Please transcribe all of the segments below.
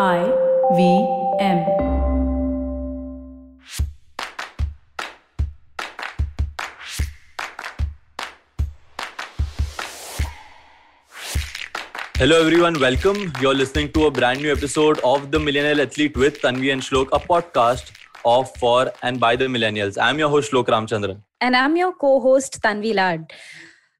IVM। Hello everyone, welcome. You're listening to a brand new episode of The Millennial Athlete with Tanvi and Shlok, a podcast of, for and by the millennials. I'm your host Shlok Ramchandran. And I'm your co-host Tanvi Lad.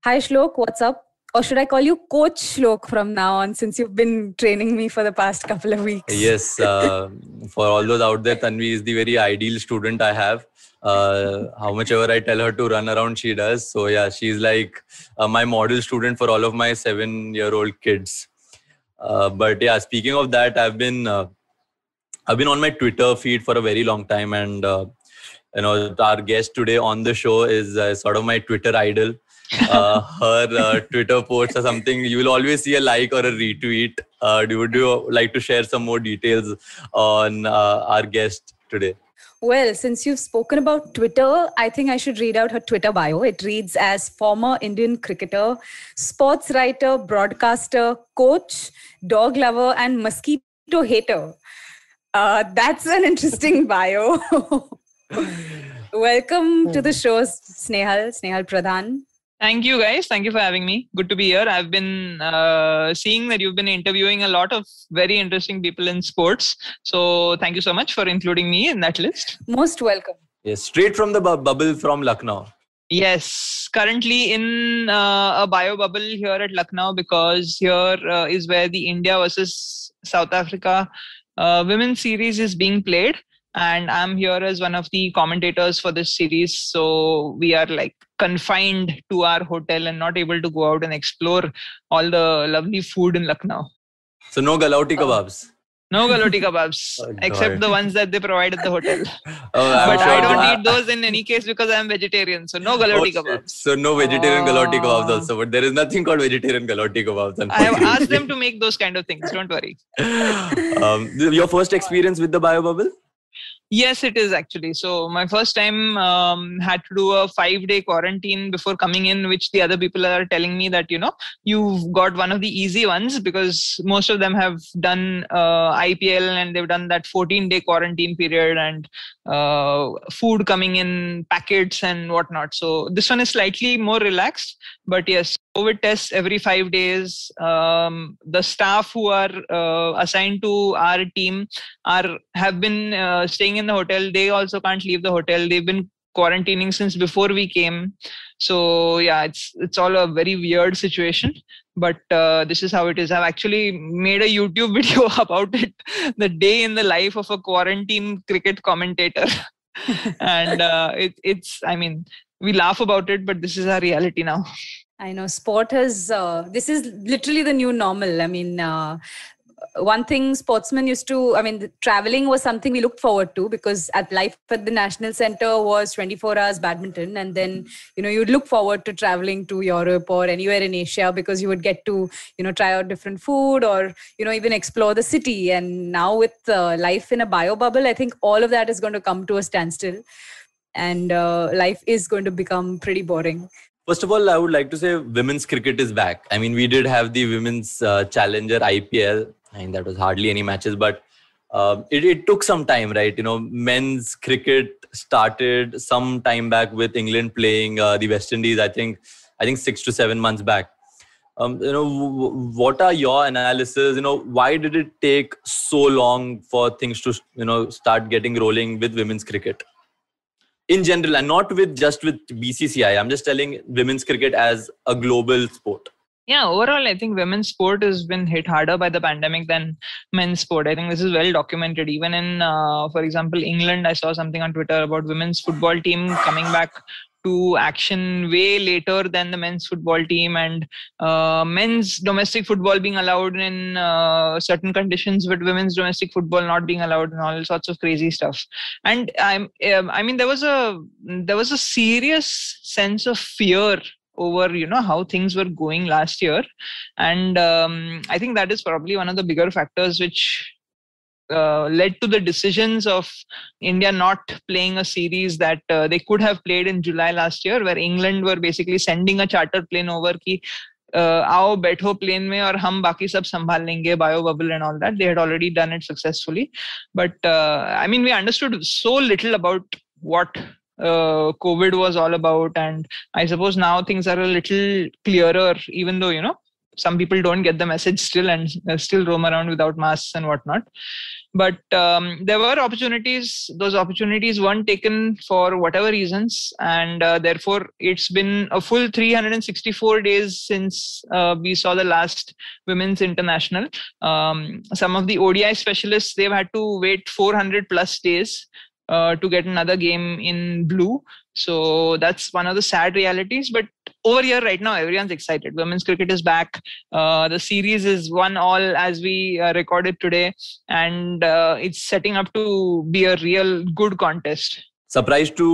Hi Shlok, what's up? Or should I call you Coach Shlok from now on, since you've been training me for the past couple of weeks? Yes, for all those out there, Tanvi is the very ideal student I have. How much ever I tell her to run around, she does. So yeah, she's like my model student for all of my 7-year-old kids. But yeah, speaking of that, I've been on my Twitter feed for a very long time, and our guest today on the show is sort of my Twitter idol. Her Twitter posts or something, you will always see a like or a retweet. Would you like to share some more details on our guest today? Well, since you've spoken about Twitter, I think I should read out her Twitter bio. It reads as former Indian cricketer, sports writer, broadcaster, coach, dog lover, and mosquito hater. That's an interesting bio. Welcome to the show, Snehal Pradhan. Thank you guys. Thank you for having me. Good to be here. I've been seeing that you've been interviewing a lot of very interesting people in sports. So thank you so much for including me in that list. Most welcome. Yes, straight from the bubble from Lucknow. Yes, currently in a bio bubble here at Lucknow, because here is where the India versus South Africa women's series is being played. And I'm here as one of the commentators for this series. So we are like confined to our hotel and not able to go out and explore all the lovely food in Lucknow. So no galauti kebabs? No galauti kebabs, except the ones that they provide at the hotel. I don't eat those in any case because I'm vegetarian. So no galauti kebabs. So no vegetarian galauti kebabs also. But there is nothing called vegetarian galauti kebabs. I have asked them to make those kind of things. Don't worry. Your first experience with the bio bubble? Yes, it is actually. So my first time had to do a 5-day quarantine before coming in, which the other people are telling me that, you've got one of the easy ones, because most of them have done IPL and they've done that 14-day quarantine period and food coming in packets and whatnot. So this one is slightly more relaxed. But yes, COVID tests every 5 days. The staff who are assigned to our team have been staying in the hotel. They also can't leave the hotel. They've been quarantining since before we came. So yeah, it's all a very weird situation. But this is how it is. I've actually made a YouTube video about it. The day in the life of a quarantine cricket commentator. And we laugh about it, but this is our reality now. I know sport has, this is literally the new normal. I mean, one thing sportsmen used to, traveling was something we looked forward to, because life at the National Centre was 24 hours badminton. And then, you'd look forward to traveling to Europe or anywhere in Asia, because you would get to, try out different food or, even explore the city. And now with life in a bio bubble, I think all of that is going to come to a standstill. And life is going to become pretty boring. First of all, I would like to say women's cricket is back. I mean, we did have the women's challenger IPL. I mean, that was hardly any matches, but it took some time, right? Men's cricket started some time back with England playing the West Indies, I think 6 to 7 months back. What are your analysis? Why did it take so long for things to, start getting rolling with women's cricket? In general, and not just with BCCI. I'm just telling women's cricket as a global sport. Yeah, overall, I think women's sport has been hit harder by the pandemic than men's sport. I think this is well documented. Even in, for example, England, I saw something on Twitter about women's football team coming back to action way later than the men's football team, and men's domestic football being allowed in certain conditions, but women's domestic football not being allowed, and all sorts of crazy stuff. And there was a serious sense of fear over, how things were going last year. And I think that is probably one of the bigger factors which led to the decisions of India not playing a series that they could have played in July last year, where England were basically sending a charter plane over ki आओ बैठो plane में और हम बाकी सब संभाल लेंगे, bio bubble and all that. They had already done it successfully, but I mean we understood so little about what COVID was all about, and I suppose now things are a little clearer, even though, you know, some people don't get the message still and still roam around without masks and whatnot. But there were opportunities. Those opportunities weren't taken for whatever reasons, and therefore it's been a full 364 days since we saw the last Women's International. Some of the ODI specialists, they've had to wait 400 plus days to get another game in blue. So that's one of the sad realities. But over here right now, everyone's excited. Women's cricket is back. The series is 1-1 as we recorded today. And it's setting up to be a real good contest. Surprised to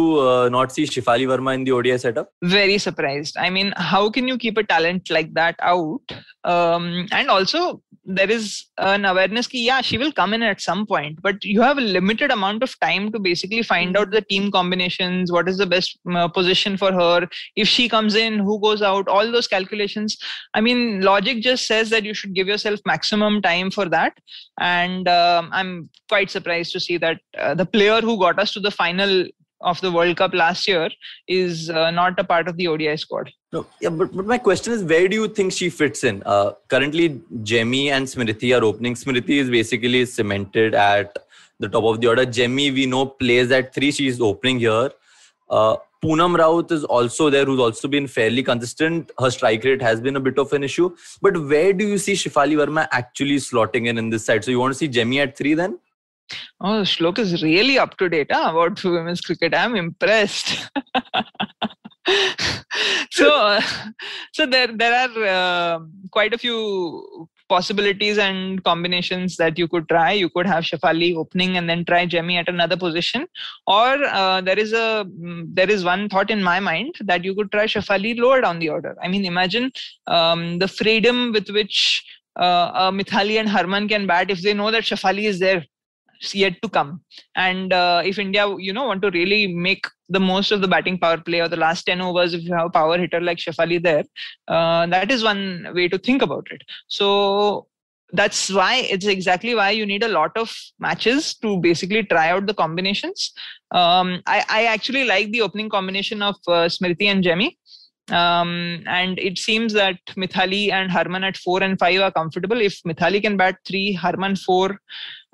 not see Shafali Verma in the ODI setup? Very surprised. I mean, how can you keep a talent like that out? And also, there is an awareness that, yeah, she will come in at some point, but you have a limited amount of time to basically find out the team combinations, what is the best position for her, if she comes in, who goes out, all those calculations. I mean, logic just says that you should give yourself maximum time for that. And I'm quite surprised to see that the player who got us to the final of the World Cup last year is not a part of the ODI squad. No, yeah, but my question is, where do you think she fits in? Currently, Jemmy and Smriti are opening. Smriti is basically cemented at the top of the order. Jemmy, we know, plays at 3. She is opening here. Poonam Raut is also there, who's also been fairly consistent. Her strike rate has been a bit of an issue. But where do you see Shafali Verma actually slotting in this side? So you want to see Jemmy at 3 then? Oh, Shlok is really up to date about women's cricket. I'm impressed. So there are quite a few possibilities and combinations that you could try. You could have Shafali opening and then try Jemmy at another position, or there is one thought in my mind that you could try Shafali lower down the order. I mean, imagine the freedom with which Mithali and Harman can bat if they know that Shafali is there yet to come. And if India, you know, want to really make the most of the batting power play or the last 10 overs, if you have a power hitter like Shafali there, that is one way to think about it. So that's why it's exactly why you need a lot of matches to basically try out the combinations. I actually like the opening combination of Smriti and Jemmy. And it seems that Mithali and Harman at 4 and 5 are comfortable. If Mithali can bat 3, Harman 4,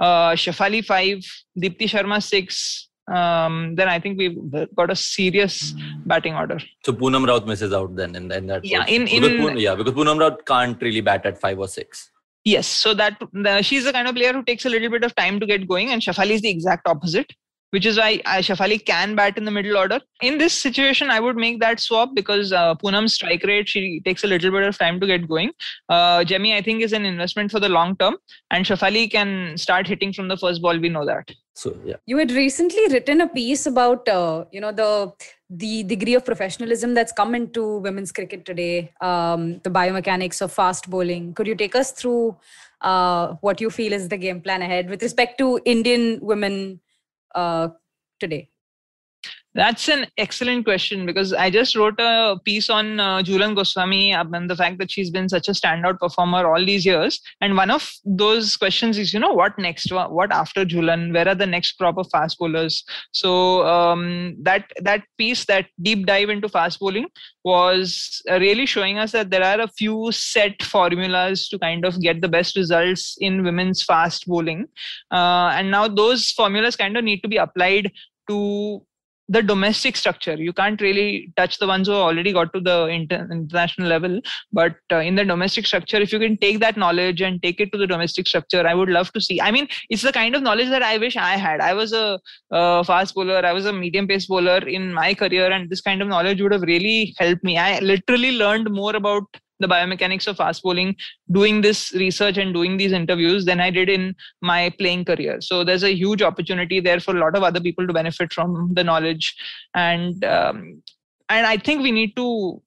Shafali 5, Deepthi Sharma 6, then I think we've got a serious batting order. So Poonam Raut misses out then in that. Yeah, because Poonam Raut can't really bat at 5 or 6. Yes, so she's the kind of player who takes a little bit of time to get going, and Shafali is the exact opposite, which is why Shafali can bat in the middle order. In this situation, I would make that swap because Poonam's strike rate, she takes a little bit of time to get going. Jemmy, I think, is an investment for the long term, and Shafali can start hitting from the first ball. We know that. So, yeah. You had recently written a piece about, the degree of professionalism that's come into women's cricket today, the biomechanics of fast bowling. Could you take us through what you feel is the game plan ahead with respect to Indian women today? That's an excellent question, because I just wrote a piece on Jhulan Goswami and the fact that she's been such a standout performer all these years. And one of those questions is, you know, what next? What after Jhulan? Where are the next crop of fast bowlers? So that piece, that deep dive into fast bowling, was really showing us that there are a few set formulas to kind of get the best results in women's fast bowling. And now those formulas kind of need to be applied to the domestic structure. You can't really touch the ones who already got to the international level, but in the domestic structure, if you can take that knowledge and take it to the domestic structure, I would love to see. I mean, it's the kind of knowledge that I wish I had. I was a fast bowler. I was a medium pace bowler in my career, and this kind of knowledge would have really helped me. I literally learned more about the biomechanics of fast bowling doing this research and doing these interviews than I did in my playing career. So there's a huge opportunity there for a lot of other people to benefit from the knowledge. And I think we need to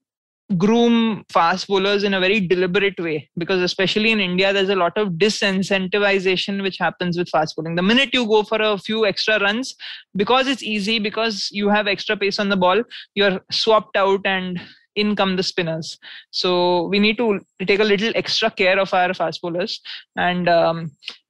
groom fast bowlers in a very deliberate way, because especially in India, there's a lot of disincentivization which happens with fast bowling. The minute you go for a few extra runs, because it's easy, because you have extra pace on the ball, you're swapped out and in come the spinners. So we need to take a little extra care of our fast bowlers. And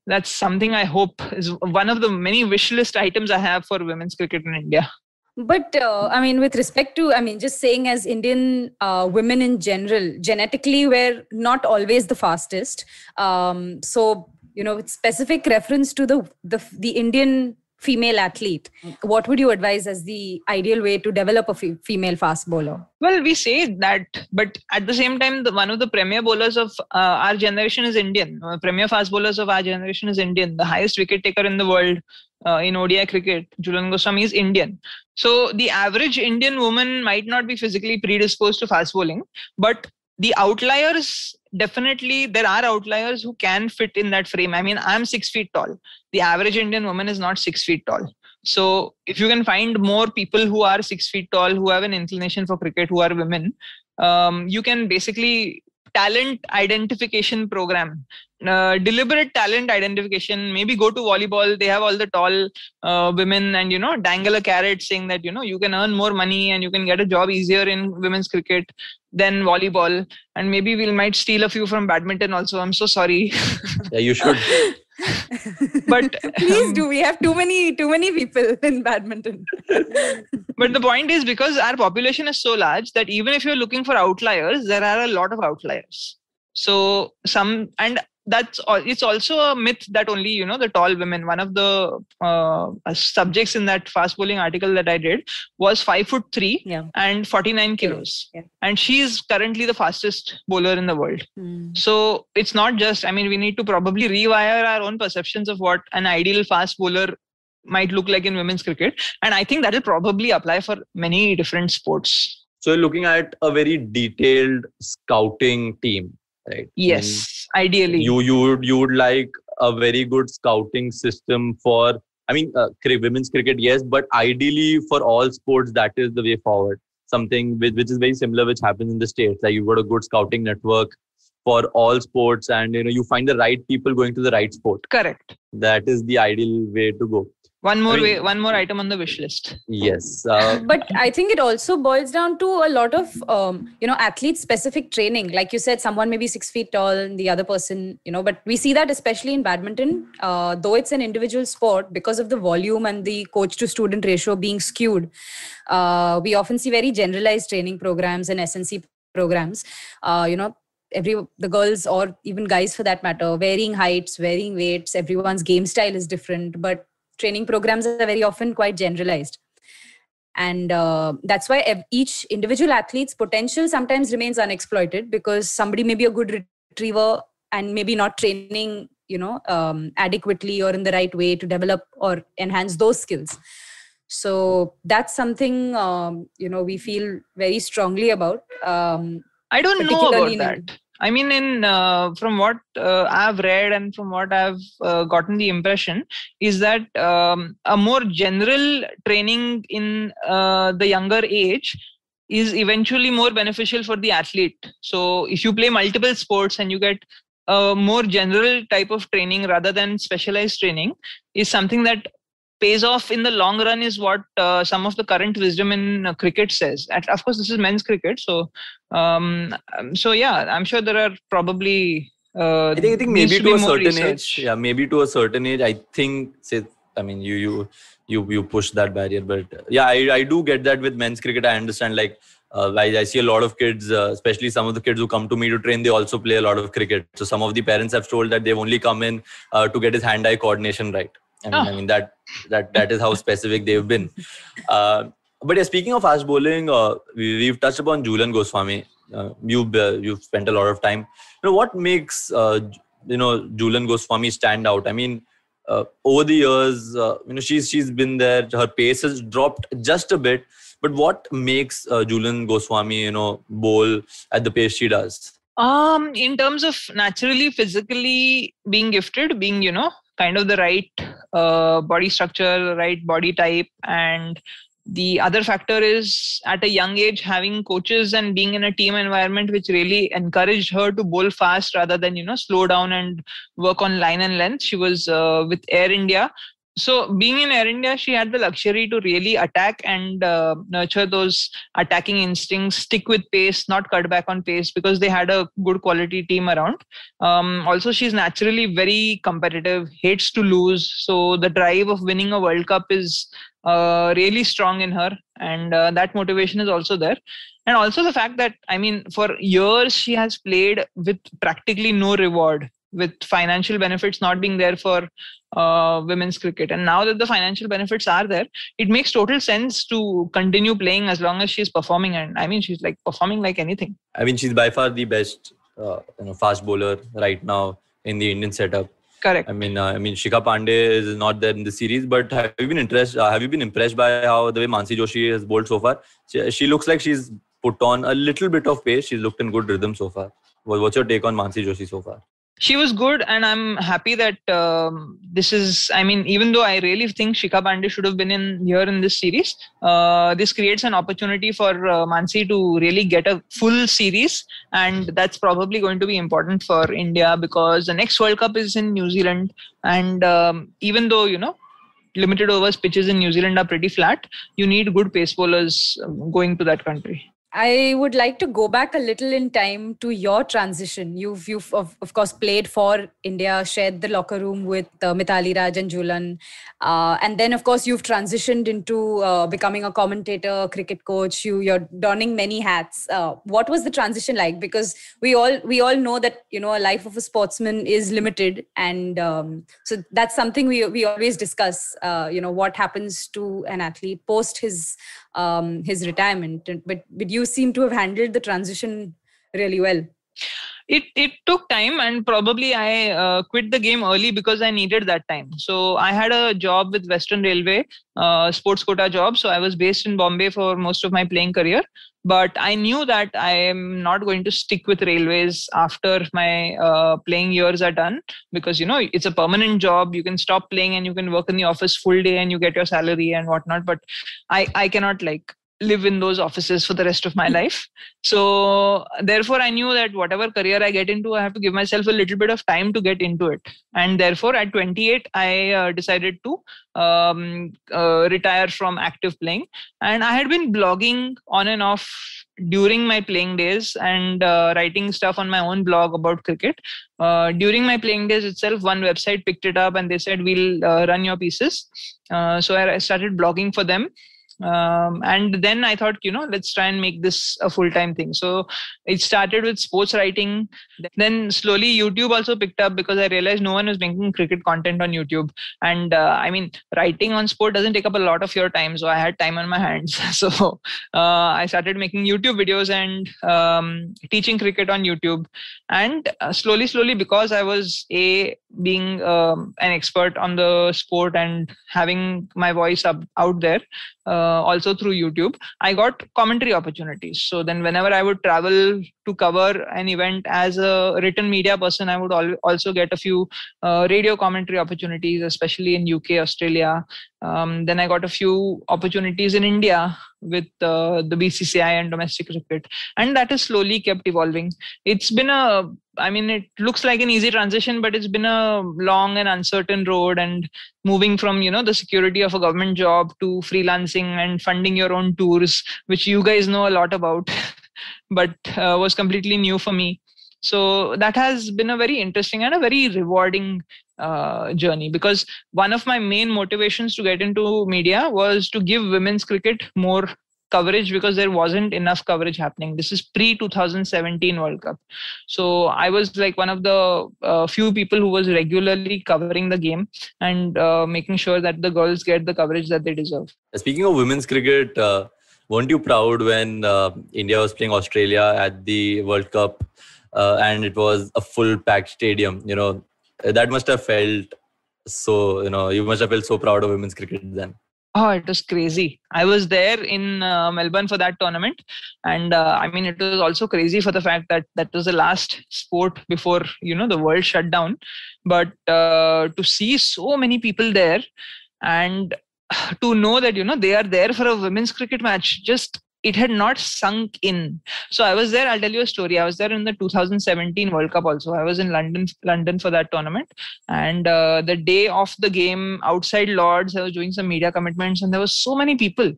that's something I hope is one of the many wish list items I have for women's cricket in India. But with respect to, just saying as Indian women in general, genetically, we're not always the fastest. So, with specific reference to the Indian female athlete, what would you advise as the ideal way to develop a female fast bowler? Well, we say that, but at the same time, one of the premier bowlers of our generation is Indian. Premier fast bowlers of our generation is Indian. The highest wicket taker in the world in ODI cricket, Jhulan Goswami, is Indian. So the average Indian woman might not be physically predisposed to fast bowling, but the outliers, definitely there are outliers who can fit in that frame. I'm 6 feet tall. The average Indian woman is not 6 feet tall. So if you can find more people who are 6 feet tall, who have an inclination for cricket, who are women, you can basically talent identification program, deliberate talent identification, maybe go to volleyball. They have all the tall women and, dangle a carrot saying that, you can earn more money and you can get a job easier in women's cricket than volleyball. And maybe we might steal a few from badminton also. I'm so sorry. Yeah, you should. But please do. We have too many people in badminton. But the point is, because our population is so large that even if you're looking for outliers, there are a lot of outliers. So it's also a myth that only, the tall women. One of the subjects in that fast bowling article that I did was 5'3" and 49 kilos. Yeah. And she is currently the fastest bowler in the world. Mm. So it's not just, we need to probably rewire our own perceptions of what an ideal fast bowler might look like in women's cricket. And I think that will probably apply for many different sports. So you're looking at a very detailed scouting team. Right. Yes, ideally. You would like a very good scouting system for, women's cricket, yes, but ideally for all sports, that is the way forward. Something which is very similar, which happens in the States. Like you've got a good scouting network for all sports and, you find the right people going to the right sport. Correct. That is the ideal way to go. One more item on the wish list. Yes. But I think it also boils down to a lot of, athlete-specific training. Like you said, someone may be 6 feet tall and the other person, but we see that especially in badminton, though it's an individual sport, because of the volume and the coach-to-student ratio being skewed, we often see very generalized training programs and SNC programs, the girls or even guys for that matter, varying heights, varying weights, everyone's game style is different, but training programs are very often quite generalized. And that's why each individual athlete's potential sometimes remains unexploited, because somebody may be a good retriever and maybe not training, adequately or in the right way to develop or enhance those skills. So that's something, we feel very strongly about. I don't know about that. From what I've read and from what I've gotten the impression is that a more general training in the younger age is eventually more beneficial for the athlete. So if you play multiple sports and you get a more general type of training rather than specialized training, is something that pays off in the long run, is what some of the current wisdom in cricket says. Of course, this is men's cricket. So, I'm sure there are probably... I think maybe to a certain research. Age. Yeah, maybe to a certain age. I think, you push that barrier. But yeah, I do get that with men's cricket. I understand, I see a lot of kids, especially some of the kids who come to me to train, they also play a lot of cricket. So some of the parents have told that they've only come in to get his hand-eye coordination right. That is how specific they've been. But yeah, speaking of fast bowling, we've touched upon Jhulan Goswami. You've spent a lot of time. What makes Jhulan Goswami stand out? Over the years, she's been there. Her pace has dropped just a bit. But what makes Jhulan Goswami, bowl at the pace she does? In terms of naturally, physically being gifted, being kind of the right body structure, the right body type. And the other factor is at a young age, having coaches and being in a team environment, which really encouraged her to bowl fast rather than, slow down and work on line and length. She was with Air India So being in Air India, she had the luxury to really attack and nurture those attacking instincts, stick with pace, not cut back on pace, because they had a good quality team around. Also, she's naturally very competitive, hates to lose. So the drive of winning a World Cup is really strong in her. And that motivation is also there. And also the fact that, I mean, for years, she has played with practically no reward, with financial benefits not being there for women's cricket. And now that the financial benefits are there, it makes total sense to continue playing as long as she's performing. And I mean, she's like performing like anything. I mean, she's by far the best fast bowler right now in the Indian setup. Correct. I mean, Shikha Pandey is not there in the series, but have you been impressed by how the way Mansi Joshi has bowled so far? She looks like she's put on a little bit of pace. She's looked in good rhythm so far. What's your take on Mansi Joshi so far? She was good, and I'm happy that even though I really think Shikha Pandey should have been here in this series, this creates an opportunity for Mansi to really get a full series, and that's probably going to be important for India because the next World Cup is in New Zealand, and even though, you know, limited overs pitches in New Zealand are pretty flat, you need good pace bowlers going to that country. I would like to go back a little in time to your transition. You've of course played for India, shared the locker room with Mithali Raj and Jhulan. And then of course you've transitioned into becoming a commentator, cricket coach. You're donning many hats. What was the transition like? Because we all know that, you know, a life of a sportsman is limited. And so that's something we always discuss, what happens to an athlete post his retirement. But you seem to have handled the transition really well. It took time, and probably I quit the game early because I needed that time. So I had a job with Western Railway, sports quota job. So I was based in Bombay for most of my playing career. But I knew that I am not going to stick with Railways after my playing years are done because, you know, it's a permanent job. You can stop playing and you can work in the office full day and you get your salary and whatnot. But I cannot live in those offices for the rest of my life. So therefore, I knew that whatever career I get into, I have to give myself a little bit of time to get into it. And therefore, at 28, I decided to retire from active playing. And I had been blogging on and off during my playing days and writing stuff on my own blog about cricket. During my playing days itself, one website picked it up and they said, we'll run your pieces. So I started blogging for them. And then I thought, you know, let's try and make this a full-time thing. So it started with sports writing. Then slowly YouTube also picked up because I realized no one was making cricket content on YouTube. And writing on sport doesn't take up a lot of your time. So I had time on my hands. So I started making YouTube videos and teaching cricket on YouTube. And slowly, because I was being an expert on the sport and having my voice out there, also through YouTube, I got commentary opportunities. So then whenever I would travel to cover an event as a written media person, I would also get a few radio commentary opportunities, especially in UK, Australia. Then I got a few opportunities in India with the BCCI and domestic cricket. And that has slowly kept evolving. It's been it looks like an easy transition, but it's been a long and uncertain road, and moving from, you know, the security of a government job to freelancing and funding your own tours, which you guys know a lot about, but was completely new for me. So that has been a very interesting and a very rewarding journey, because one of my main motivations to get into media was to give women's cricket more coverage because there wasn't enough coverage happening. This is pre-2017 World Cup. So I was like one of the few people who was regularly covering the game and making sure that the girls get the coverage that they deserve. Speaking of women's cricket, weren't you proud when India was playing Australia at the World Cup? And it was a full packed stadium, you know, that must have felt so, you know, you must have felt so proud of women's cricket then. Oh, it was crazy. I was there in Melbourne for that tournament. And it was also crazy for the fact that that was the last sport before, you know, the world shut down. But to see so many people there and to know that, you know, they are there for a women's cricket match, just it had not sunk in. So I was there. I'll tell you a story. I was there in the 2017 World Cup also. I was in London for that tournament. And the day of the game, outside Lords, I was doing some media commitments and there were so many people.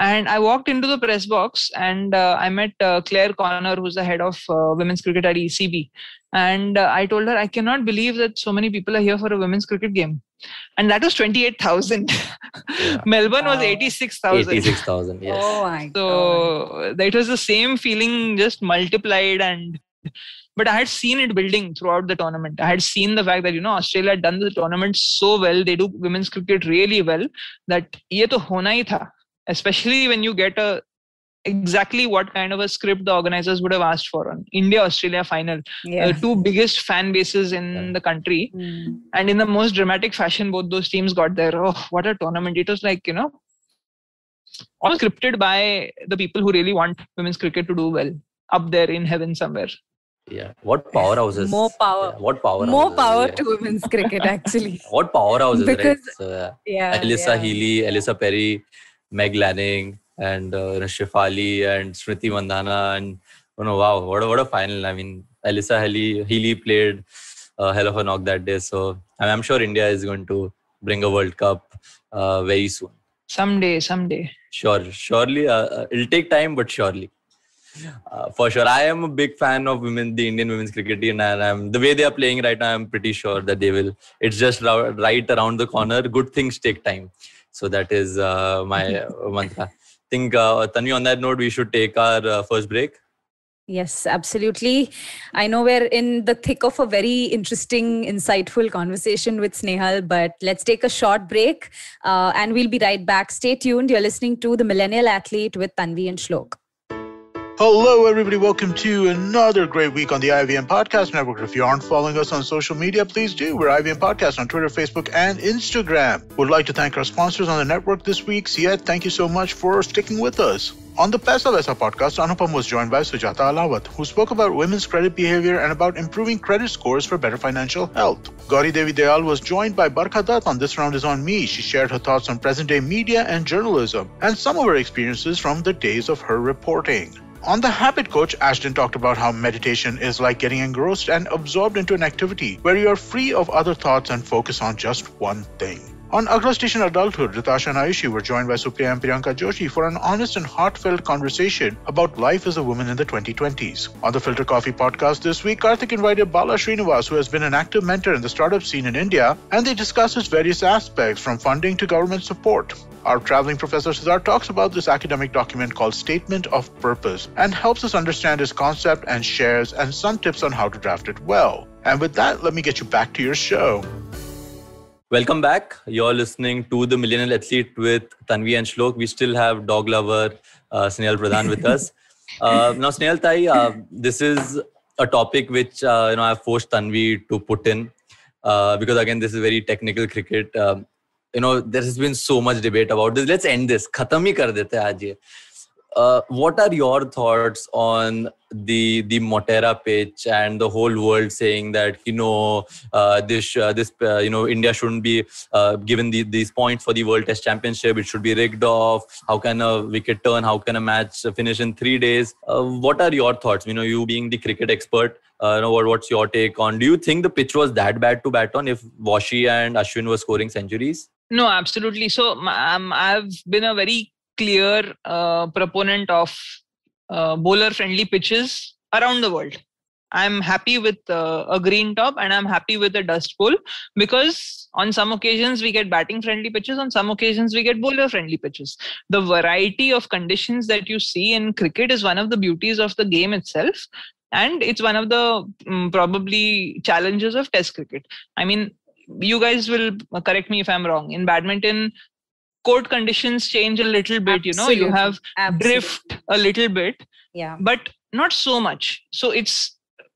And I walked into the press box and I met Claire Connor, who's the head of women's cricket at ECB. And I told her, I cannot believe that so many people are here for a women's cricket game. And that was 28,000. Yeah. Melbourne was 86,000. 86,000, yes. Oh, my God. So it was the same feeling, just multiplied. But I had seen it building throughout the tournament. I had seen the fact that, you know, Australia had done the tournament so well. They do women's cricket really well. That ye to hona hi tha. Especially when you get exactly what kind of a script the organizers would have asked for on India-Australia final. Yes. The two biggest fan bases in the country. Mm. And in the most dramatic fashion, both those teams got there. Oh, what a tournament. It was like, you know, all scripted by the people who really want women's cricket to do well up there in heaven somewhere. Yeah. What powerhouses? More power. Yeah. What powerhouses? More power to women's cricket, actually. What powerhouses, because, right? So, yeah. Alyssa Healy, Ellyse Perry, Meg Lanning and Shafali and Smriti Mandhana, and you know, wow, what a final! I mean, Alyssa Healy played a hell of a knock that day. So I'm sure India is going to bring a World Cup very soon. Someday. Surely, it'll take time, but surely, for sure. I am a big fan of the Indian women's cricket team, and the way they are playing right now, I'm pretty sure that they will. It's just right around the corner. Good things take time. So that is my mantra. I think, Tanvi, on that note, we should take our first break. Yes, absolutely. I know we're in the thick of a very interesting, insightful conversation with Snehal, but let's take a short break and we'll be right back. Stay tuned. You're listening to The Millennial Athlete with Tanvi and Shlok. Hello, everybody. Welcome to another great week on the IVM Podcast Network. If you aren't following us on social media, please do. We're IVM Podcast on Twitter, Facebook, and Instagram. Would like to thank our sponsors on the network this week. Siet, thank you so much for sticking with us. On the Paisa Vesa podcast, Anupam was joined by Sujata Alawad, who spoke about women's credit behavior and about improving credit scores for better financial health. Gori Devi Deyal was joined by Barkhada on This Round Is On Me. She shared her thoughts on present-day media and journalism, and some of her experiences from the days of her reporting. On The Habit Coach, Ashton talked about how meditation is like getting engrossed and absorbed into an activity where you are free of other thoughts and focus on just one thing. On Agla Station Adulthood, Ritasha and Ayushi were joined by Supriya and Priyanka Joshi for an honest and heartfelt conversation about life as a woman in the 2020s. On the Filter Coffee podcast this week, Karthik invited Bala Srinivas, who has been an active mentor in the startup scene in India, and they discuss its various aspects from funding to government support. Our traveling professor Siddharth talks about this academic document called Statement of Purpose and helps us understand its concept and shares and some tips on how to draft it well. And with that, let me get you back to your show. Welcome back. You're listening to The Millennial Athlete with Tanvi and Shlok. We still have dog lover Snehal Pradhan with us. Now, Snehal Thai, this is a topic which I've forced Tanvi to put in because, again, this is very technical cricket. There has been so much debate about this. Let's end this. Khatam hi kar dete aaj ye. What are your thoughts on the Motera pitch and the whole world saying that India shouldn't be given these points for the World Test Championship? It should be rigged off. How can a wicket turn? How can a match finish in 3 days? What are your thoughts? You being the cricket expert, what's your take on? Do you think the pitch was that bad to bat on if Joshi and Ashwin were scoring centuries? No, absolutely. So I've been a very clear proponent of bowler-friendly pitches around the world. I'm happy with a green top and I'm happy with a dust bowl because on some occasions we get batting-friendly pitches, on some occasions we get bowler-friendly pitches. The variety of conditions that you see in cricket is one of the beauties of the game itself, and it's one of the probably challenges of Test cricket. I mean, you guys will correct me if I'm wrong. In badminton, court conditions change a little bit, you have drift a little bit, but not so much. So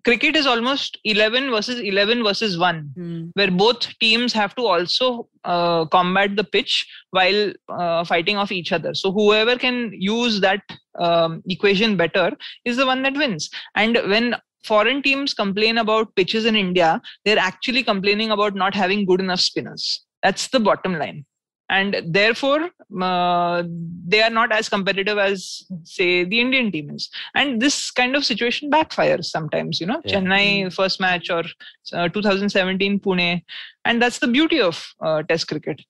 cricket is almost 11 versus 1, where both teams have to also combat the pitch while fighting off each other. So whoever can use that equation better is the one that wins. And when foreign teams complain about pitches in India, they're actually complaining about not having good enough spinners. That's the bottom line. And therefore, they are not as competitive as, say, the Indian team is. And this kind of situation backfires sometimes, you know, Chennai first match or 2017 Pune. And that's the beauty of Test cricket.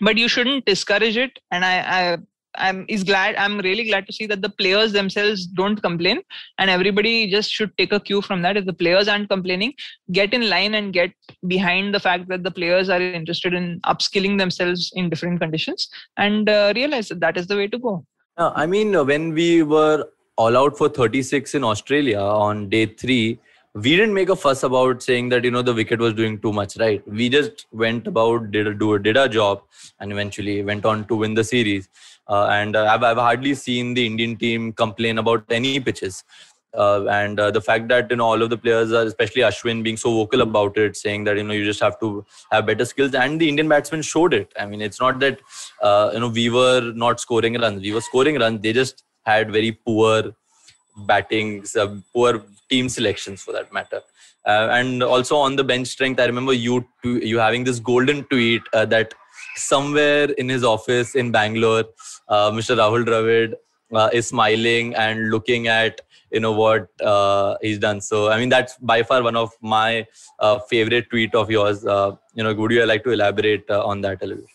But you shouldn't discourage it. And I'm really glad to see that the players themselves don't complain, and everybody just should take a cue from that. If the players aren't complaining, get in line and get behind the fact that the players are interested in upskilling themselves in different conditions, and realize that that is the way to go. I mean, when we were all out for 36 in Australia on day 3, we didn't make a fuss about saying that, you know, the wicket was doing too much, right? We just went about, did our job, and eventually went on to win the series. I've hardly seen the Indian team complain about any pitches. The fact that, you know, all of the players are, especially Ashwin, being so vocal about it, saying that, you know, you just have to have better skills. And the Indian batsmen showed it. I mean, it's not that, you know, we were not scoring runs. We were scoring runs. They just had very poor batting, poor team selections for that matter. And also on the bench strength, I remember you having this golden tweet that somewhere in his office in Bangalore, Mr. Rahul Dravid is smiling and looking at, you know, what he's done. So, I mean, that's by far one of my favorite tweet of yours. You know, would you like to elaborate on that a little?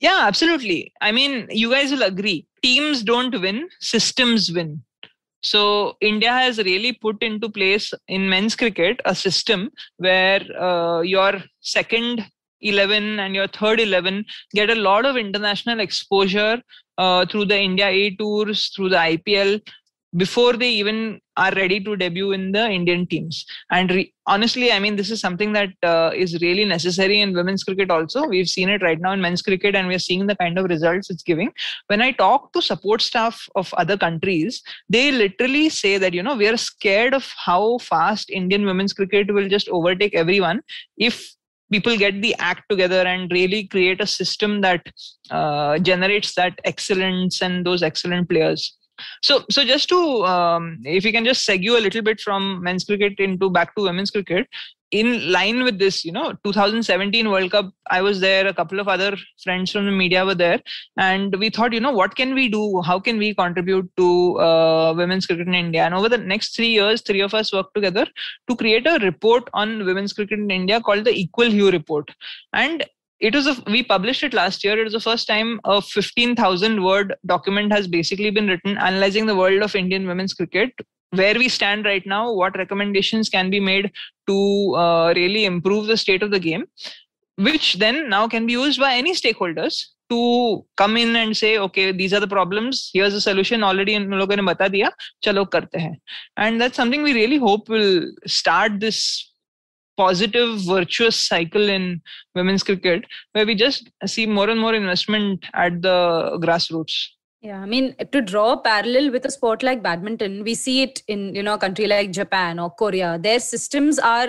Yeah, absolutely. I mean, you guys will agree. Teams don't win, systems win. So India has really put into place in men's cricket a system where your second 11 and your third 11 get a lot of international exposure through the India A tours, through the IPL, before they even are ready to debut in the Indian teams. And honestly, I mean, this is something that is really necessary in women's cricket also. We've seen it right now in men's cricket, and we're seeing the kind of results it's giving. When I talk to support staff of other countries, they literally say that, you know, we are scared of how fast Indian women's cricket will just overtake everyone if people get the act together and really create a system that generates that excellence and those excellent players. So just to, if you can just segue a little bit from men's cricket into back to women's cricket, in line with this, you know, 2017 World Cup, I was there, a couple of other friends from the media were there, and we thought, you know, what can we do? How can we contribute to women's cricket in India? And over the next 3 years, 3 of us worked together to create a report on women's cricket in India called the Equal Hue Report. And we published it last year. It was the first time a 15,000-word document has basically been written, analyzing the world of Indian women's cricket, where we stand right now, what recommendations can be made to really improve the state of the game, which then now can be used by any stakeholders to come in and say, okay, these are the problems. Here's the solution. Already in logon ne bata diya. Chalo karte hain. And that's something we really hope will start this positive, virtuous cycle in women's cricket, where we just see more and more investment at the grassroots. Yeah, I mean, to draw a parallel with a sport like badminton, we see it in, you know, a country like Japan or Korea. Their systems are,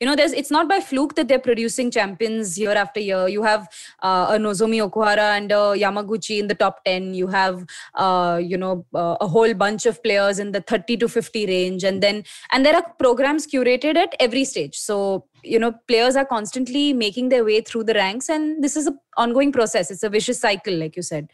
you know, it's not by fluke that they're producing champions year after year. You have a Nozomi Okuhara and a Yamaguchi in the top 10. You have, you know, a whole bunch of players in the 30 to 50 range. And there are programs curated at every stage. So, you know, players are constantly making their way through the ranks. And this is an ongoing process. It's a vicious cycle, like you said.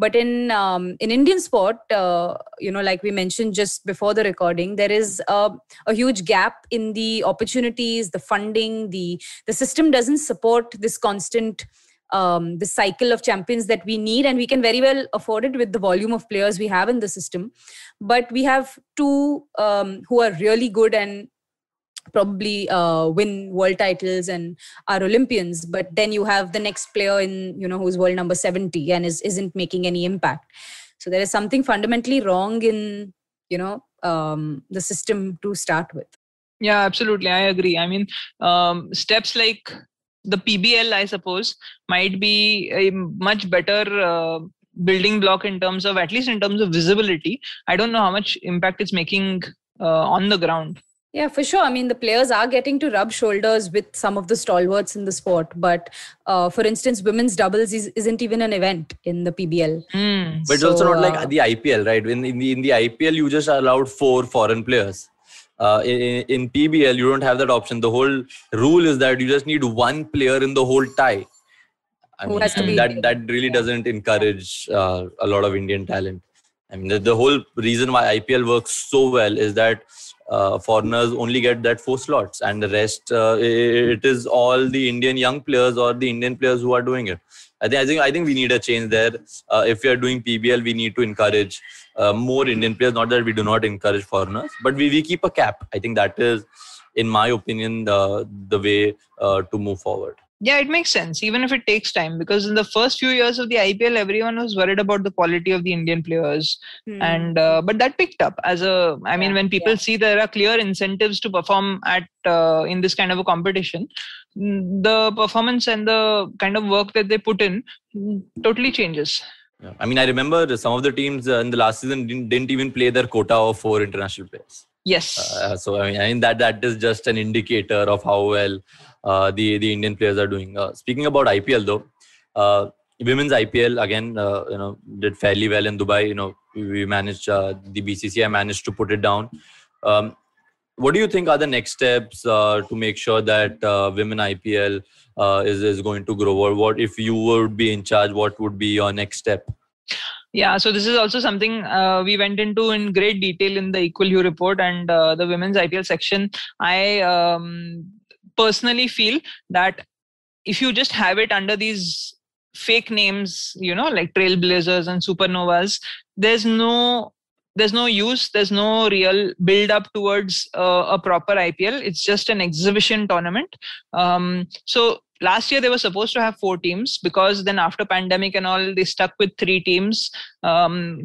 But in Indian sport, you know, like we mentioned just before the recording, there is a huge gap in the opportunities, the funding, the system doesn't support this constant, this cycle of champions that we need, and we can very well afford it with the volume of players we have in the system. But we have two who are really good and probably win world titles and are Olympians, but then you have the next player in, you know, who's world number 70 and isn't making any impact. So there is something fundamentally wrong in, you know, the system to start with. Yeah, absolutely. I agree. I mean, steps like the PBL, I suppose, might be a much better building block in terms of, at least in terms of visibility. I don't know how much impact it's making on the ground. Yeah, for sure. I mean, the players are getting to rub shoulders with some of the stalwarts in the sport. But for instance, women's doubles isn't even an event in the PBL. Mm. But so, it's also not like the IPL, right? In the IPL, you just allowed 4 foreign players. In PBL, you don't have that option. The whole rule is that you just need one player in the whole tie. I mean, that really doesn't encourage a lot of Indian talent. I mean, the whole reason why IPL works so well is that foreigners only get that 4 slots, and the rest it is all the Indian young players or the Indian players who are doing it. I think we need a change there. If we are doing PBL, we need to encourage more Indian players. Not that we do not encourage foreigners, but we keep a cap. I think that is, in my opinion, the way to move forward. Yeah, it makes sense, even if it takes time, because in the first few years of the IPL, everyone was worried about the quality of the Indian players, and but that picked up as a. I mean, when people see there are clear incentives to perform at in this kind of a competition, the performance and the kind of work that they put in totally changes. Yeah. I mean, I remember some of the teams in the last season didn't even play their quota of 4 international players. Yes. So I mean that is just an indicator of how well the Indian players are doing. Speaking about IPL though, women's IPL again, did fairly well in Dubai. You know, we managed the BCCI managed to put it down. What do you think are the next steps to make sure that women IPL is going to grow? Or what if you would be in charge? What would be your next step? Yeah, so this is also something we went into in great detail in the Equal Hue report and the women's IPL section. I personally feel that if you just have it under these fake names, you know, like Trailblazers and Supernovas, there's no use. There's no real build up towards a proper IPL. It's just an exhibition tournament. So last year they were supposed to have 4 teams, because then after pandemic and all, they stuck with 3 teams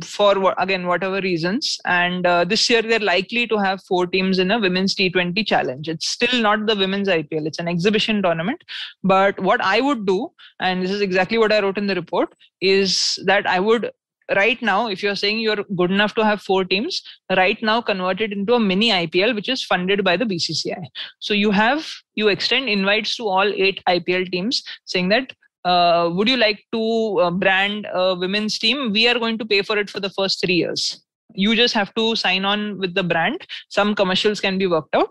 for again whatever reasons. And this year they're likely to have 4 teams in a women's T20 challenge. It's still not the women's IPL. It's an exhibition tournament. But what I would do, and this is exactly what I wrote in the report, is that I would right now, if you're saying you're good enough to have 4 teams, right now convert it into a mini IPL, which is funded by the BCCI. So you extend invites to all 8 IPL teams saying that, would you like to brand a women's team? We are going to pay for it for the first 3 years. You just have to sign on with the brand. Some commercials can be worked out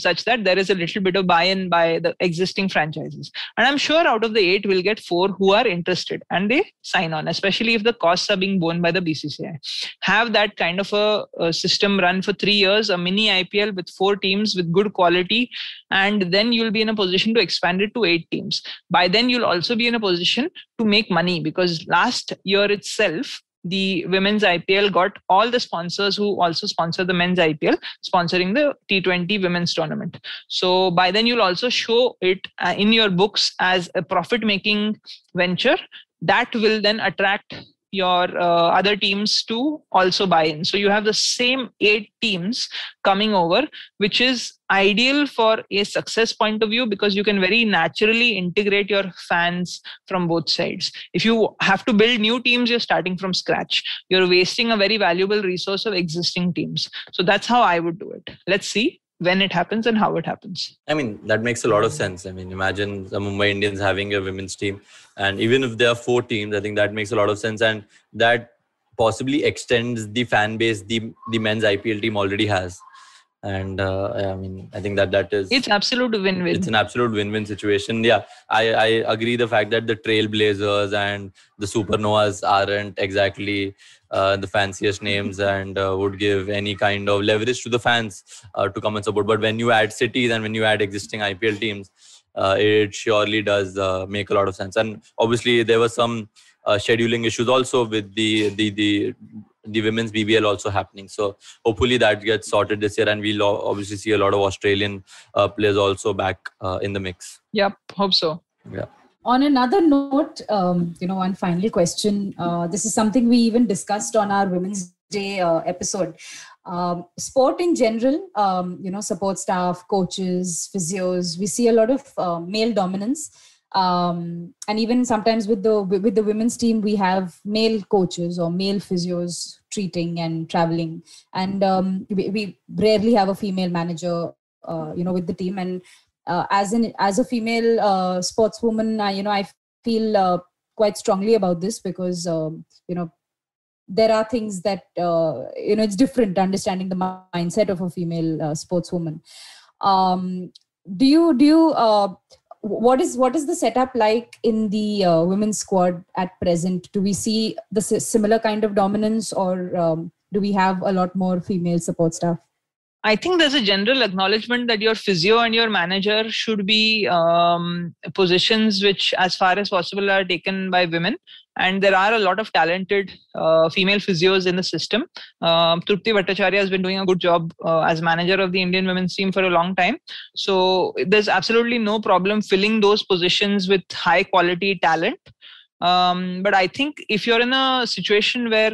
such that there is a little bit of buy-in by the existing franchises. And I'm sure out of the 8, we'll get 4 who are interested and they sign on, especially if the costs are being borne by the BCCI. Have that kind of a system run for 3 years, a mini IPL with 4 teams with good quality, and then you'll be in a position to expand it to 8 teams. By then, you'll also be in a position to make money, because last year itself, the women's IPL got all the sponsors who also sponsor the men's IPL, sponsoring the T20 women's tournament. So by then you'll also show it in your books as a profit-making venture that will then attract your other teams to also buy in. So you have the same 8 teams coming over, which is ideal for a success point of view, because you can very naturally integrate your fans from both sides. If you have to build new teams, you're starting from scratch. You're wasting a very valuable resource of existing teams. So that's how I would do it. Let's see when it happens and how it happens. I mean, that makes a lot of sense. I mean, imagine the Mumbai Indians having a women's team. And even if there are 4 teams, I think that makes a lot of sense. And that possibly extends the fan base the men's IPL team already has. And I mean, I think that is... It's absolute win-win. It's an absolute win-win situation. Yeah, I agree the fact that the Trailblazers and the Supernovas aren't exactly the fanciest names and would give any kind of leverage to the fans to come and support. But when you add cities and when you add existing IPL teams, it surely does make a lot of sense. And obviously, there were some scheduling issues also with the women's BBL also happening. So hopefully that gets sorted this year, and we'll obviously see a lot of Australian players also back in the mix. Yep, hope so. Yeah. On another note, one final question. This is something we even discussed on our Women's Day episode. Sport in general, support staff, coaches, physios, we see a lot of male dominance. And even sometimes with the women's team, we have male coaches or male physios treating and traveling, and we rarely have a female manager, with the team. And as a female sportswoman, I feel quite strongly about this, because there are things that it's different understanding the mindset of a female sportswoman. Do you what is the setup like in the women's squad at present? Do we see the similar kind of dominance, or do we have a lot more female support staff? I think there's a general acknowledgement that your physio and your manager should be positions which, as far as possible, are taken by women. And there are a lot of talented female physios in the system. Trupti Bhattacharya has been doing a good job as manager of the Indian women's team for a long time. So there's absolutely no problem filling those positions with high quality talent. But I think if you're in a situation where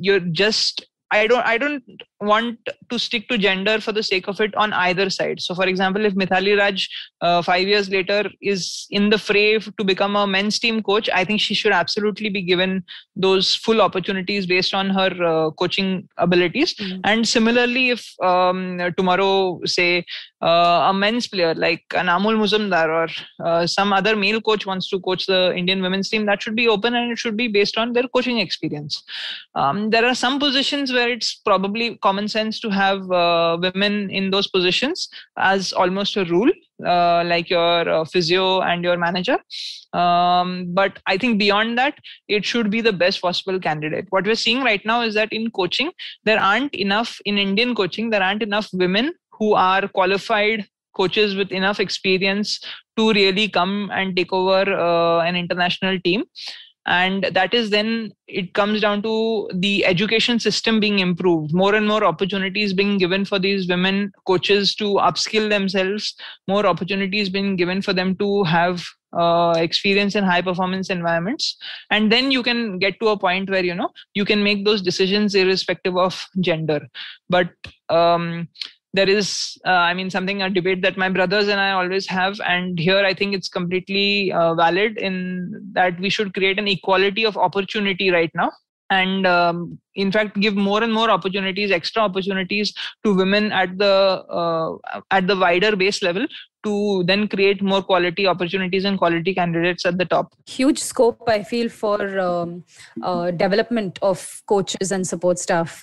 you're just, I don't want to stick to gender for the sake of it on either side. So, for example, if Mithali Raj 5 years later is in the fray to become a men's team coach, I think she should absolutely be given those full opportunities based on her coaching abilities. Mm-hmm. And similarly, if tomorrow, say, a men's player like Amul Muzumdar or some other male coach wants to coach the Indian women's team, that should be open and it should be based on their coaching experience. There are some positions where it's probably common sense to have women in those positions as almost a rule, like your physio and your manager. But I think beyond that, it should be the best possible candidate. What we're seeing right now is that in coaching, there aren't enough women who are qualified coaches with enough experience to really come and take over an international team. And that is then, it comes down to the education system being improved, more and more opportunities being given for these women coaches to upskill themselves, more opportunities being given for them to have experience in high performance environments. And then you can get to a point where, you can make those decisions irrespective of gender. But there is, a debate that my brothers and I always have. And here I think it's completely valid, in that we should create an equality of opportunity right now. And in fact, give more and more opportunities, extra opportunities to women at the wider base level, to then create more quality opportunities and quality candidates at the top. Huge scope, I feel, for development of coaches and support staff,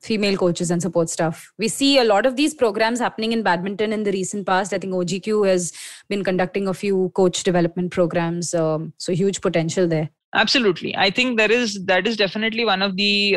female coaches and support staff. We see a lot of these programs happening in badminton in the recent past. I think OGQ has been conducting a few coach development programs. So huge potential there. Absolutely. I think that is definitely one of the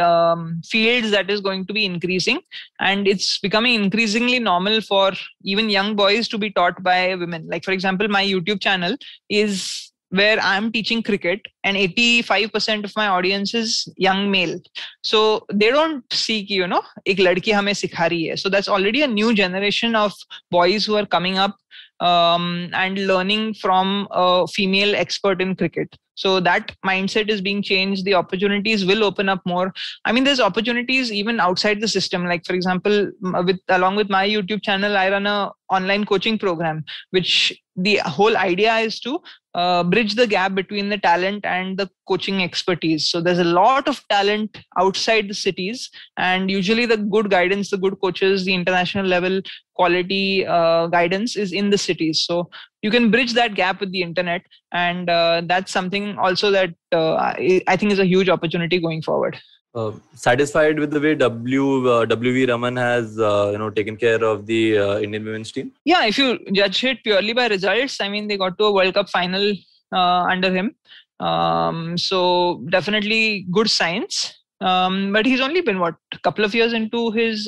fields that is going to be increasing, and it's becoming increasingly normal for even young boys to be taught by women. Like, for example, my YouTube channel is where I'm teaching cricket, and 85% of my audience is young male. So they don't see ki, ek ladki hame sikha rahi hai. So that's already a new generation of boys who are coming up and learning from a female expert in cricket. So that mindset is being changed. The opportunities will open up more. There's opportunities even outside the system. Like, for example, along with my YouTube channel, I run an online coaching program, which the whole idea is to bridge the gap between the talent and the coaching expertise. So there's a lot of talent outside the cities, and usually the good guidance, the good coaches, the international level quality guidance is in the cities. So you can bridge that gap with the internet, and that's something also that I think is a huge opportunity going forward. Satisfied with the way W.V. Raman has taken care of the Indian women's team? Yeah, if you judge it purely by results, they got to a World Cup final under him. So definitely good signs. But he's only been a couple of years into his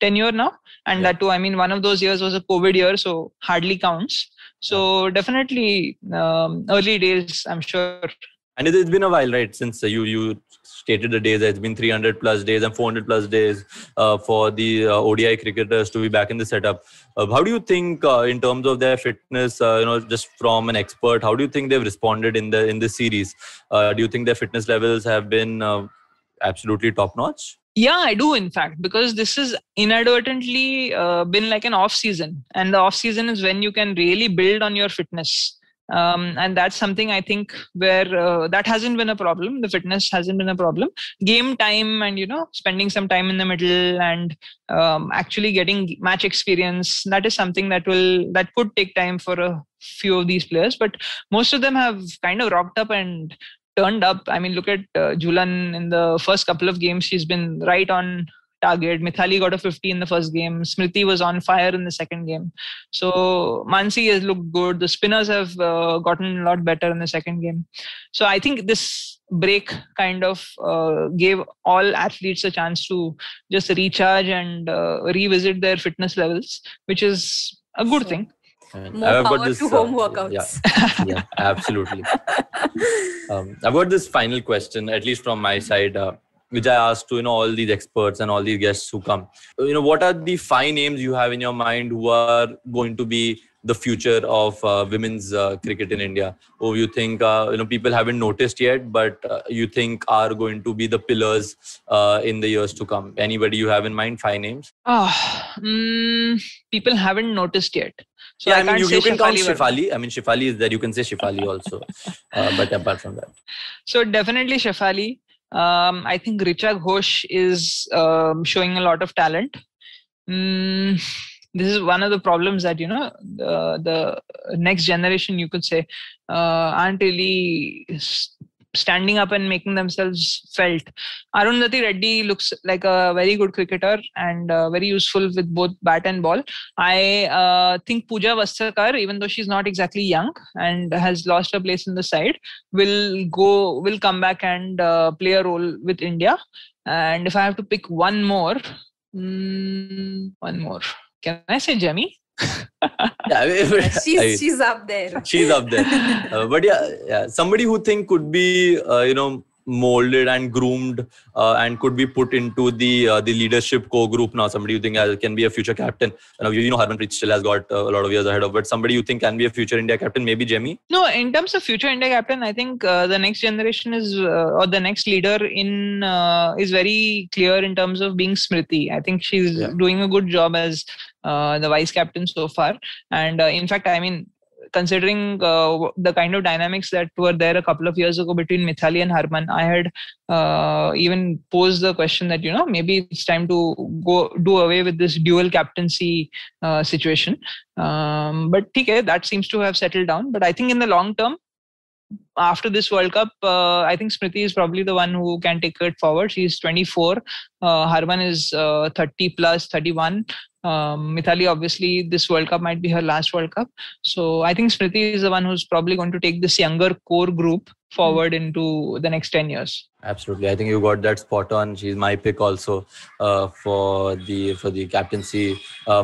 tenure now, and yeah. That too, one of those years was a COVID year, so hardly counts. So yeah. Definitely early days, I'm sure. And it's been a while, right? Since you stated the days, it's been 300 plus days and 400 plus days for the ODI cricketers to be back in the setup. How do you think, in terms of their fitness, just from an expert, how do you think they've responded in this series? Do you think their fitness levels have been absolutely top notch? Yeah, I do, in fact, because this is inadvertently been like an off season, and the off season is when you can really build on your fitness. And that's something I think where that hasn't been a problem. The fitness hasn't been a problem. Game time and, spending some time in the middle and actually getting match experience, that is something that could take time for a few of these players. But most of them have kind of rocked up and turned up. Look at Jhulan in the first couple of games. She's been right on target. Mithali got a 50 in the first game. Smriti was on fire in the second game. So Mansi has looked good. The spinners have gotten a lot better in the second game. So I think this break kind of gave all athletes a chance to just recharge and revisit their fitness levels, which is a good thing. And more power to home workouts. Yeah, absolutely. I've got this final question, at least from my side, which I asked to all these experts and all these guests who come. What are the five names you have in your mind who are going to be the future of women's cricket in India? Who you think people haven't noticed yet, but you think are going to be the pillars in the years to come? Anybody you have in mind? Five names? People haven't noticed yet. So yeah, I mean, you can count Shafali. I mean, Shafali is there. You can say Shafali also. But apart from that. So definitely Shafali. I think Richa Ghosh is showing a lot of talent. This is one of the problems that, the next generation, you could say, aren't really standing up and making themselves felt. Arundhati Reddy looks like a very good cricketer and very useful with both bat and ball. I think Pooja Vastrikar, even though she's not exactly young and has lost her place in the side, will come back and play a role with India. And if I have to pick one more. Can I say Jemmy? She's up there. She's up there. But yeah, somebody who think could be, molded and groomed and could be put into the leadership core group now. Somebody you think can be a future captain. Harmanpreet still has got a lot of years ahead of, but somebody you think can be a future India captain, maybe Jemmy? No, in terms of future India captain, I think the next generation is, or the next leader in is very clear in terms of being Smriti. I think she's doing a good job as the vice captain so far. And in fact, considering the kind of dynamics that were there a couple of years ago between Mithali and Harman, I had even posed the question that, maybe it's time to do away with this dual captaincy situation. But okay, that seems to have settled down. But I think in the long term, after this World Cup, I think Smriti is probably the one who can take it forward. She's 24. Harman is 30 plus, 31. Mithali, obviously, this World Cup might be her last World Cup. So I think Smriti is the one who's probably going to take this younger core group forward into the next 10 years. Absolutely. I think you got that spot on. She's my pick also for the captaincy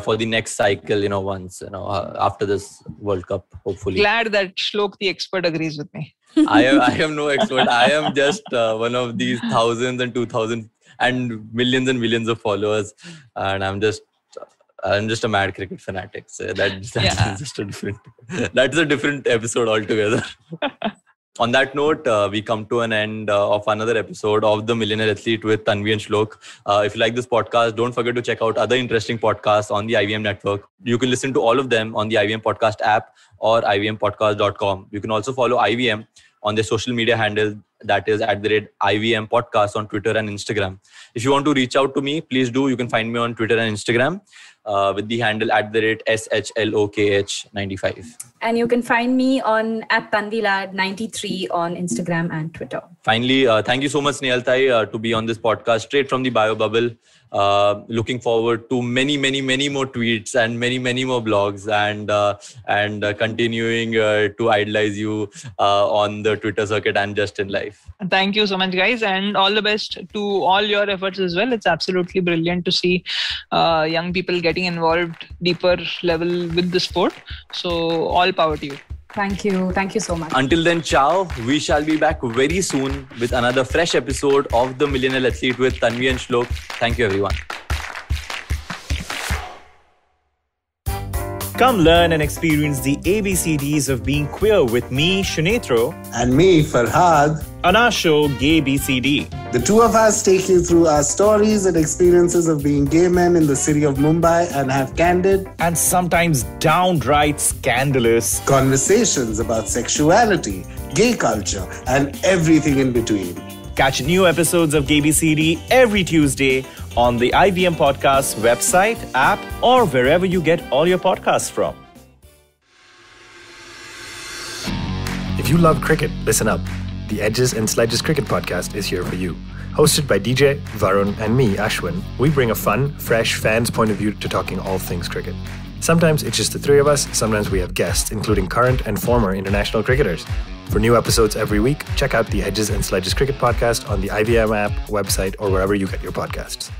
for the next cycle, once, after this World Cup, hopefully. Glad that Shlok, the expert, agrees with me. I am no expert. I am just one of these thousands and 2,000 and millions of followers. And I'm just a mad cricket fanatic. So that's just a different. That's a different episode altogether. On that note, we come to an end of another episode of The Millennial Athlete with Tanvi and Shlok. If you like this podcast, don't forget to check out other interesting podcasts on the IVM network. You can listen to all of them on the IVM Podcast app or ivmpodcast.com. You can also follow IVM on their social media handle, that is @IVM Podcast on Twitter and Instagram. If you want to reach out to me, please do. You can find me on Twitter and Instagram with the handle @SHLOKH95. And you can find me on @TanviLad93 on Instagram and Twitter. Finally, thank you so much, Snehal Thai, to be on this podcast straight from the bio bubble. Looking forward to many, many, many more tweets and many, many more blogs and continuing to idolize you on the Twitter circuit and just in life. Thank you so much, guys, and all the best to all your efforts as well. It's absolutely brilliant to see young people getting involved deeper level with the sport. So all power to you. Thank you. Thank you so much. Until then, ciao. We shall be back very soon with another fresh episode of The Millennial Athlete with Tanvi and Shlok. Thank you, everyone. Come learn and experience the ABCDs of being queer with me, Shunetro. And me, Farhad. On our show, Gay BCD. The two of us take you through our stories and experiences of being gay men in the city of Mumbai and have candid and sometimes downright scandalous conversations about sexuality, gay culture, and everything in between. Catch new episodes of Gay BCD every Tuesday on the IVM Podcast website, app, or wherever you get all your podcasts from. If you love cricket, listen up. the Edges and Sledges Cricket Podcast is here for you. Hosted by DJ, Varun, and me, Ashwin, we bring a fun, fresh fan's point of view to talking all things cricket. Sometimes it's just the three of us, sometimes we have guests, including current and former international cricketers. For new episodes every week, check out the Edges and Sledges Cricket Podcast on the IVM app, website, or wherever you get your podcasts.